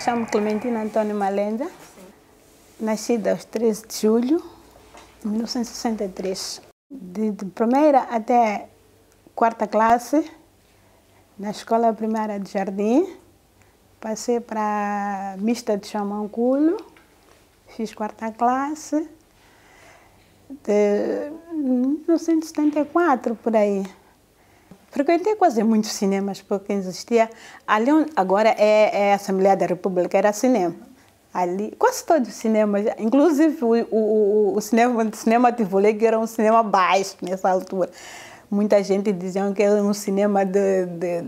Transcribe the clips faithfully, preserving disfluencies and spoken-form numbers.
Chamo-me Clementina António Malenda, nascida aos treze de julho de mil novecentos e sessenta e três. De, de primeira até quarta classe, na escola primária de Jardim, passei para a mista de Chamanculo, fiz quarta classe, de mil novecentos e setenta e quatro, por aí. Frequentei quase muitos cinemas, porque existia. Ali agora é, é a Assembleia da República, era cinema. Ali, quase todos os cinemas, inclusive o, o, o cinema, o cinema Tivoli, que era um cinema baixo nessa altura. Muita gente dizia que era um cinema de, de,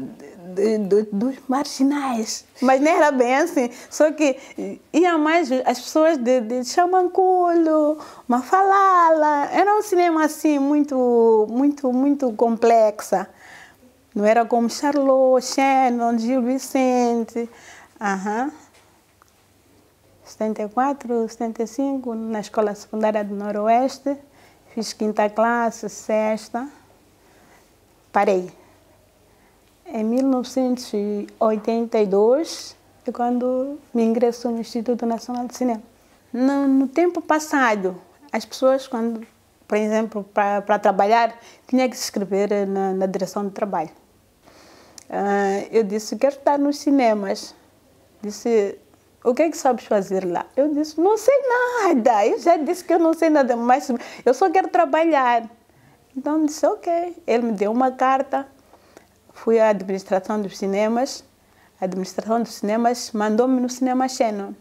de, de, dos marginais, mas nem era bem assim. Só que iam mais as pessoas de, de Chamanculo, Mafalala. Era um cinema assim, muito, muito, muito complexa. Não era como Charlot, Xenon, Gil Vicente. Uhum. setenta e quatro, setenta e cinco, na Escola Secundária do Noroeste, fiz quinta classe, sexta, parei. Em mil novecentos e oitenta e dois, é quando me ingresso no Instituto Nacional de Cinema. No, no tempo passado, as pessoas, quando, por exemplo, para trabalhar, tinha que se inscrever na, na direção de trabalho. Uh, eu disse, quero estar nos cinemas. Disse, o que é que sabes fazer lá? Eu disse, não sei nada. Eu já disse que eu não sei nada mais, eu só quero trabalhar. Então disse, ok. Ele me deu uma carta, fui à administração dos cinemas. A administração dos cinemas mandou-me no cinema Xenon.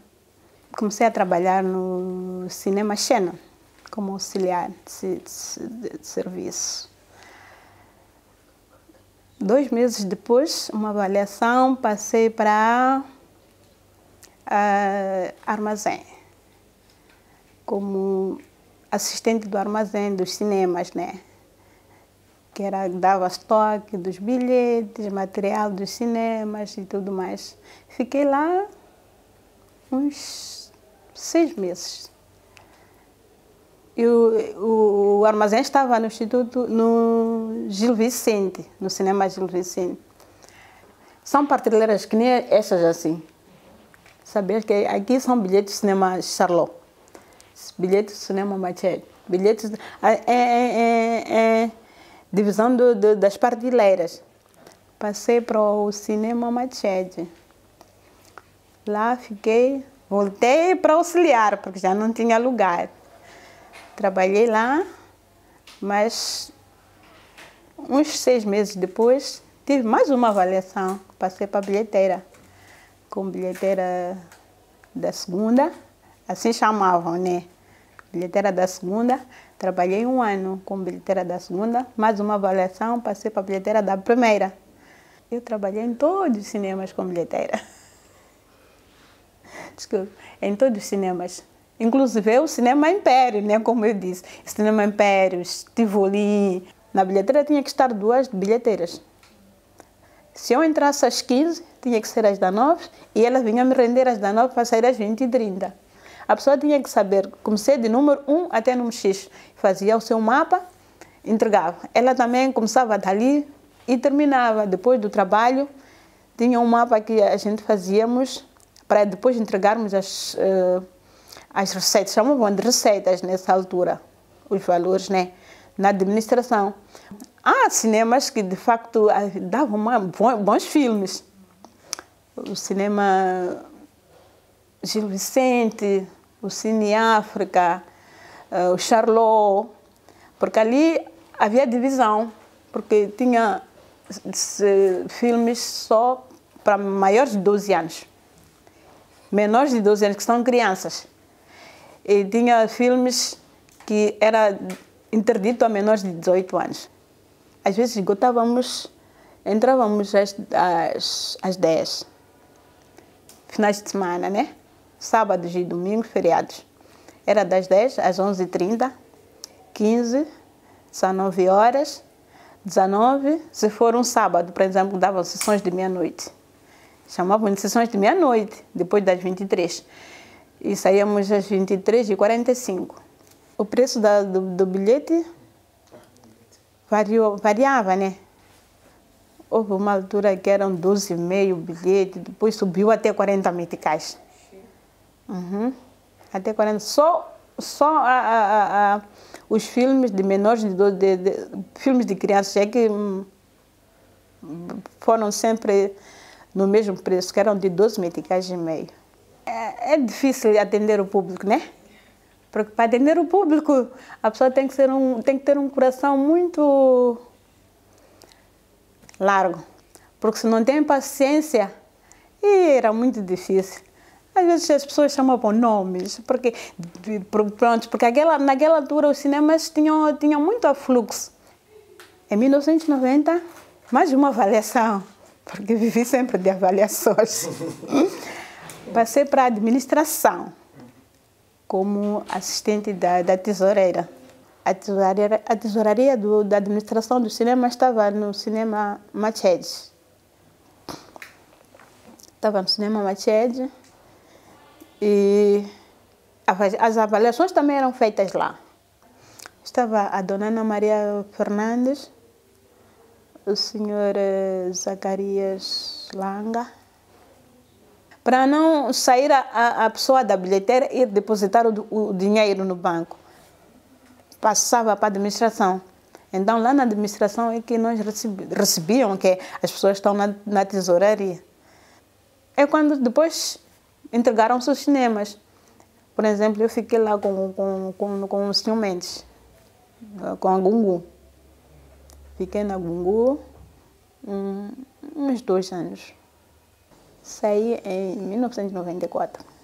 Comecei a trabalhar no cinema Xenon, como auxiliar de, de, de serviço. Dois meses depois, uma avaliação, passei para Uh, armazém, como assistente do armazém dos cinemas, né? Que era, dava estoque dos bilhetes, material dos cinemas e tudo mais. Fiquei lá uns seis meses. E o, o, o armazém estava no Instituto, no Gil Vicente, no cinema Gil Vicente. São prateleiras que nem essas assim. Saber que aqui são bilhetes de cinema Charlo, bilhetes de cinema Matchedje, bilhetes de, é, é, é, é, divisão do, do, das prateleiras. Passei para o cinema Matchedje. Lá fiquei, voltei para auxiliar, porque já não tinha lugar. Trabalhei lá, mas uns seis meses depois tive mais uma avaliação, passei para a bilheteira. Com bilheteira da segunda, assim chamavam, né? Bilheteira da segunda, trabalhei um ano com bilheteira da segunda, mais uma avaliação, passei para a bilheteira da primeira. Eu trabalhei em todos os cinemas com bilheteira. Desculpa, em todos os cinemas. Inclusive o cinema Império, né? Como eu disse, cinema Império, Tivoli. Na bilheteira tinha que estar duas bilheteiras. Se eu entrasse às quinze, tinha que ser às dezenove, e ela vinha me render às dezenove para sair às vinte e trinta. A pessoa tinha que saber, comecei de número um até número X, fazia o seu mapa, entregava. Ela também começava dali e terminava. Depois do trabalho, tinha um mapa que a gente fazíamos para depois entregarmos as, uh, as receitas, chamavam de receitas nessa altura, os valores, né, na administração. Há cinemas que, de facto, davam bons filmes. O cinema Gil Vicente, o Cine África, o Charlot, porque ali havia divisão, porque tinha filmes só para maiores de doze anos, menores de doze anos, que são crianças. E tinha filmes que era interdito a menores de dezoito anos. Às vezes esgotávamos, entrávamos às, às, às dez, finais de semana, né? Sábados e domingos, feriados. Era das dez às onze e trinta, quinze, dezanove horas, dezenove, se for um sábado, por exemplo, davam sessões de meia-noite. Chamavam de sessões de meia-noite, depois das vinte e três. E saíamos às vinte e três e quarenta e cinco. O preço da, do, do bilhete variava, né? Houve uma altura que eram doze e meio bilhetes, depois subiu até quarenta meticais. Uhum. Até quarenta. Só, só a, a, a, os filmes de menores de doze, de, de, filmes de crianças, é que foram sempre no mesmo preço, que eram de doze meticais e meio. É, é difícil atender o público, né? Porque para atender o público, a pessoa tem que, ser um, tem que ter um coração muito largo, porque se não tem paciência, era muito difícil. Às vezes as pessoas chamavam nomes, porque, pronto, porque aquela, naquela altura os cinemas tinham, tinham muito afluxo. Em mil novecentos e noventa, mais uma avaliação, porque vivi sempre de avaliações. Passei para a administração, como assistente da, da tesoureira. A tesouraria, a tesouraria do, da administração do cinema estava no cinema Matchedje. Estava no cinema Matchedje e as avaliações também eram feitas lá. Estava a dona Ana Maria Fernandes, o senhor Zacarias Langa. Para não sair a, a pessoa da bilheteira e depositar o, o dinheiro no banco, passava para a administração. Então, lá na administração é que nós recebíamos, que as pessoas estão na, na tesouraria. É quando depois entregaram-se os cinemas. Por exemplo, eu fiquei lá com, com, com, com o senhor Mendes, com a Gungu. Fiquei na Gungu um, uns dois anos. Saí em mil novecentos e noventa e quatro.